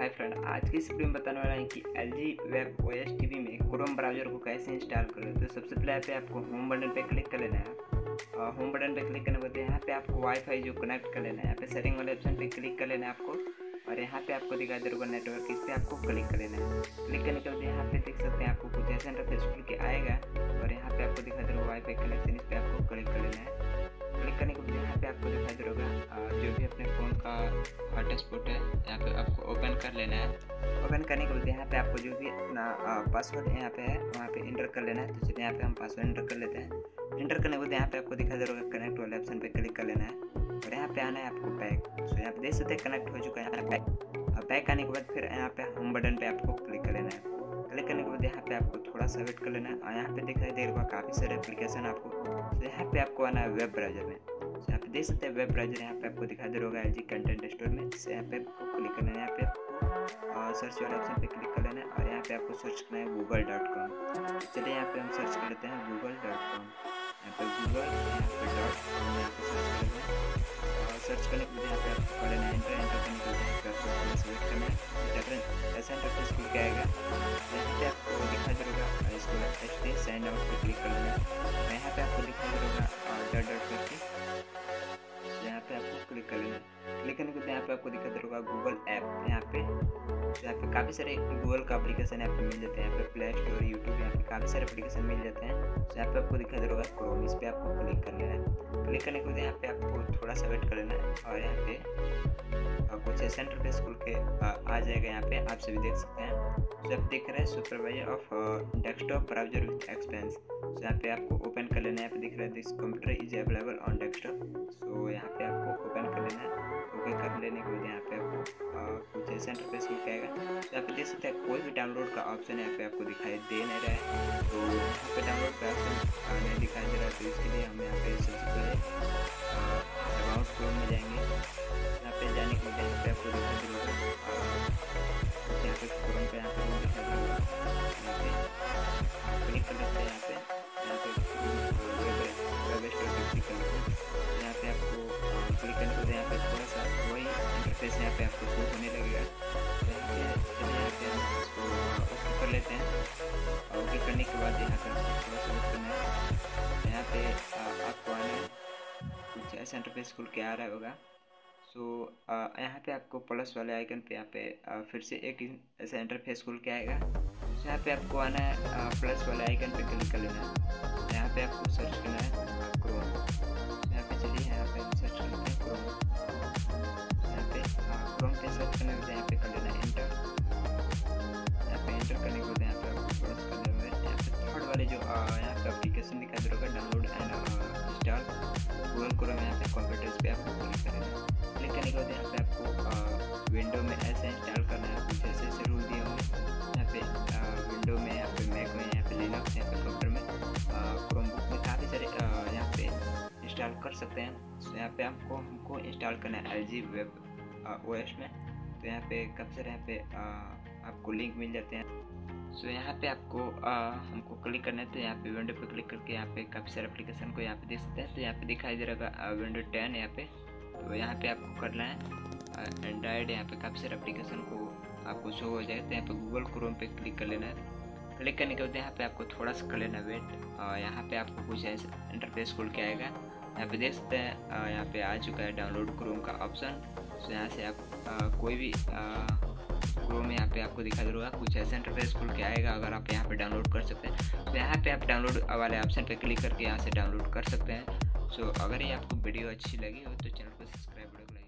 Hi friend, आज की इस वीडियो में बताने वाला है कि LG वेब ओएस टीवी में क्रोम ब्राउजर को कैसे इंस्टॉल करें। तो सबसे पहले यहाँ पे आपको होम बटन पे क्लिक कर लेना है। होम बटन पे क्लिक करने के बाद यहाँ पे आपको वाईफाई जो कनेक्ट कर लेना है, यहाँ पे सेटिंग वाले ऑप्शन पे क्लिक कर लेना है आपको। और यहाँ पे आपको दिखाई दे रहा होगा नेटवर्क, इस पर आपको क्लिक कर लेना है। क्लिक करने के बाद यहाँ पे देख सकते हैं आपको कुछ ऐसा इंटरफेस खुल के आएगा और यहाँ पे आपको दिखाई दे रहा होगा वाईफाई कनेक्शन, इस पर आपको क्लिक कर लेना है। क्लिक करने के बाद यहाँ पे आपको दिखाई दे रहा होगा जो भी अपने फ़ोन का हॉटस्पॉट है, यहाँ पे आपको ओपन कर लेना है। ओपन करने के बाद यहाँ पे आपको जो भी अपना पासवर्ड यहाँ पे है वहाँ पे इंटर कर लेना है। तो चलिए यहाँ पे हम पासवर्ड इंटर कर लेते हैं। इंटर करने के बाद यहाँ पे आपको दिखाई दे रहा होगा कनेक्ट वाले ऑप्शन पे क्लिक कर लेना है और यहाँ पे आना है आपको बैक। तो यहाँ पे देख सकते हैं कनेक्ट हो चुका है। यहाँ बैक और बैक आने के बाद फिर यहाँ पे होम बटन पर आपको क्लिक कर लेना है। क्लिक करने के बाद यहाँ पे आपको थोड़ा सा वेट कर लेना है और यहाँ पे दिखाई दे रहा होगा काफ़ी सारे एप्लीकेशन आपको। तो यहाँ पे आपको आना है वेब ब्राउजर में। तो यहाँ पे देख सकते हैं वेब ब्राउजर यहाँ पे आपको दिखाई दे रहा होगा LG कंटेंट स्टोर में। तो यहाँ पे आपको क्लिक कर लेना है, यहाँ पे आपको सर्च वाले ऑप्शन पे क्लिक कर लेना है और यहाँ पे आपको सर्च करना है google.com। चलिए यहाँ पे हम सर्च कर लेते हैं google.com। यहाँ पे google सर्च करने के लिए यहाँ पे आपको कर लेना है ऐसा इंटरफेस खुल के आएगा। यहाँ पे आपको दिखाई दे रहा होगा इसको एचडी साइन आउट पे क्लिक कर लेना है। यहाँ पे आपको दिखाई दे रहा होगा डॉट डॉट करके, यहाँ पे आपको क्लिक कर लेना है। क्लिक करने के बाद यहाँ पे आपको दिखाई दे रहा होगा गूगल ऐप। यहाँ पे काफ़ी सारे गूगल का एप्लीकेशन यहाँ पे मिल जाते हैं। यहाँ पे प्ले स्टोर, यूट्यूब, यहाँ पे काफ़ी सारे एप्लीकेशन मिल जाते हैं। तो यहाँ पे आपको दिखाई दे रहा होगा क्रोम, इस पर आपको क्लिक कर लेना है। क्लिक करने के बाद यहाँ पे आपको थोड़ा सा वेट कर लेना है और यहाँ पे कुछ ऐसा इंटरफेस खुल के आ जाएगा। यहाँ पे आप सभी देख सकते हैं। तो आप देख रहे हैं supervisor of desktop browser with expense. तो यहाँ पे आपको ओपन कर लेना है। यहाँ पे दिख रहा है this computer is available on desktop. So यहाँ पे आपको ओपन कर लेना है। ओके कर लेने के बाद यहाँ पे आपको कुछ ऐसा इंटरफेस खुल के आएगा। तो यहाँ पे देख सकते हैं कोई भी डाउनलोड का ऑप्शन यहाँ पे आपको दिखाई दे नहीं रहा है। तो यहाँ पे डाउनलोड का ऑप्शन नहीं दिखाई दे रहा है, तो इसके लिए हम यहाँ पे सबसे पहले अबाउट क्रोम में जाएंगे। यहाँ पे जाने के बाद यहाँ पे आपको यहाँ पे क्रोम पे यहाँ पे दिखाई दे रहा है। यहाँ पे क्लिक कर लेते हैं। यहाँ पे आपको क्लिक करने के बाद यहाँ पे थोड़ा सा वही इंटरफेस यहाँ पे आपको शो होने लगेगा। ओके कर लेते हैं। ओके करने के बाद यहाँ पे थोड़ा सा करना है। यहाँ पे आपको आना है, कुछ ऐसा इंटरफेस खुल के आ रहा होगा। सो यहाँ पे आपको प्लस वाले आइकन पे यहाँ पे फिर से एक ऐसा इंटरफेस खुल के आएगा। तो यहाँ पे आपको आना है, प्लस वाले आइकन पे क्लिक कर लेना है। यहाँ पे आपको सर्च करना है क्रोम। यहाँ पे चलिए यहाँ पे सर्च करना है क्रोम। यहाँ पे क्रोम पे सर्च करने के बाद यहाँ पे कर लेना है इंटर। यहाँ पे इंटर करने के बाद यहाँ पे आपको सर्च कर लेना है। यहाँ पे थर्ड वाले जो यहाँ पे एप्लीकेशन दिखाई दे रहा होगा download and install Google Chrome, यहाँ पे कंप्यूटर्स पे आपको क्लिक करना है। क्लिक करने के बाद यहाँ पे आपको विंडो में ऐसे इंस्टॉल करना है, कुछ ऐसे ऐसे रूल दिए होंगे। यहाँ पे विंडो में, यहाँ पे मैक में, यहाँ पे लिनक्स, यहाँ पे कंप्यूटर में, क्रोमबुक में काफ़ी सारे यहाँ पे इंस्टॉल कर सकते हैं। तो यहाँ पे आपको हमको इंस्टॉल करना है LG वेब ओएस में। तो यहाँ पे कब से यहाँ पे आपको लिंक मिल जाते हैं। सो यहाँ पे आपको हमको क्लिक करना है। तो यहाँ पे विंडो पे क्लिक करके यहाँ पे काफ़ी सारे एप्लीकेशन को यहाँ पे देख सकते हैं। तो यहाँ पे दिखाई दे रहा होगा विंडो 10 यहाँ पे। तो यहाँ पे आपको करना है एंड्राइड, यहाँ पे काफ़ी सारे एप्लीकेशन को आपको शो हो जाए। तो यहाँ पे गूगल क्रोम पे क्लिक कर लेना है। क्लिक करने के बाद यहाँ पे आपको थोड़ा सा कर लेना वेट। यहाँ पे आपको कुछ ऐसा इंटरफेस खुल के आएगा। यहाँ पे देख सकते हैं यहाँ पे आ चुका है डाउनलोड क्रोम का ऑप्शन। तो यहाँ से आप कोई भी क्रोम यहाँ पे आपको दिखा जरूर कुछ ऐसा इंटरफेस खुल के आएगा। अगर आप यहाँ पे डाउनलोड कर सकते हैं तो यहाँ पे आप डाउनलोड वाले ऑप्शन पे क्लिक करके यहाँ से डाउनलोड कर सकते हैं। सो अगर ये आपको वीडियो अच्छी लगी हो तो चैनल को सब्सक्राइब करें।